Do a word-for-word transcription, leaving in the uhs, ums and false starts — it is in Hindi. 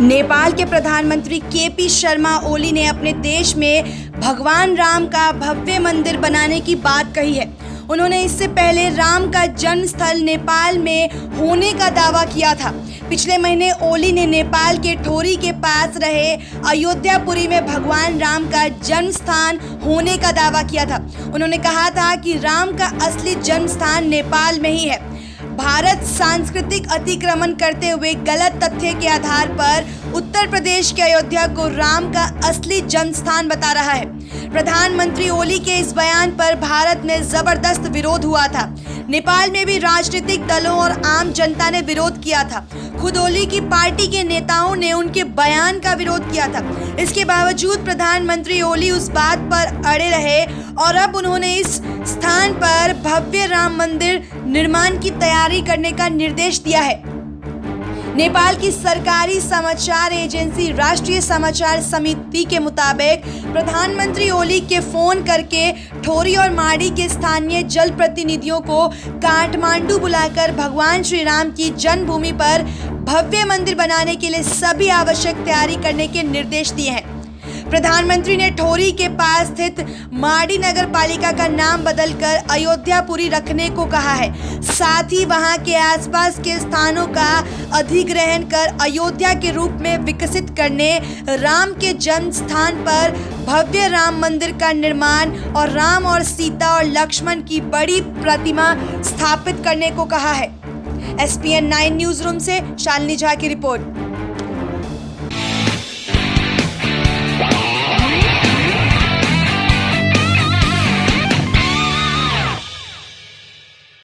नेपाल के प्रधानमंत्री केपी शर्मा ओली ने अपने देश में भगवान राम का भव्य मंदिर बनाने की बात कही है। उन्होंने इससे पहले राम का जन्म स्थल नेपाल में होने का दावा किया था। पिछले महीने ओली ने नेपाल के ठोरी के पास रहे अयोध्यापुरी में भगवान राम का जन्म स्थान होने का दावा किया था। उन्होंने कहा था कि राम का असली जन्म स्थान नेपाल में ही है। भारत सांस्कृतिक अतिक्रमण करते हुए गलत तथ्य के आधार पर उत्तर प्रदेश के अयोध्या को राम का असली जन्म स्थान बता रहा है। प्रधानमंत्री ओली के इस बयान पर भारत में जबरदस्त विरोध हुआ था। नेपाल में भी राजनीतिक दलों और आम जनता ने विरोध किया था। खुद ओली की पार्टी के नेताओं ने उनके बयान का विरोध किया था। इसके बावजूद प्रधानमंत्री ओली उस बात पर अड़े रहे और अब उन्होंने इस स्थान पर भव्य राम मंदिर निर्माण की तैयारी करने का निर्देश दिया है। नेपाल की सरकारी समाचार एजेंसी राष्ट्रीय समाचार समिति के मुताबिक प्रधानमंत्री ओली के फोन करके ठोरी और माड़ी के स्थानीय जन प्रतिनिधियों को काठमांडू बुलाकर भगवान श्री राम की जन्मभूमि पर भव्य मंदिर बनाने के लिए सभी आवश्यक तैयारी करने के निर्देश दिए हैं। प्रधानमंत्री ने ठोरी के पास स्थित माड़ी नगर पालिका का नाम बदलकर अयोध्यापुरी रखने को कहा है। साथ ही वहां के आसपास के स्थानों का अधिग्रहण कर अयोध्या के रूप में विकसित करने, राम के जन्म स्थान पर भव्य राम मंदिर का निर्माण और राम और सीता और लक्ष्मण की बड़ी प्रतिमा स्थापित करने को कहा है। S P N nine newsroom से शालिनी झा की रिपोर्ट।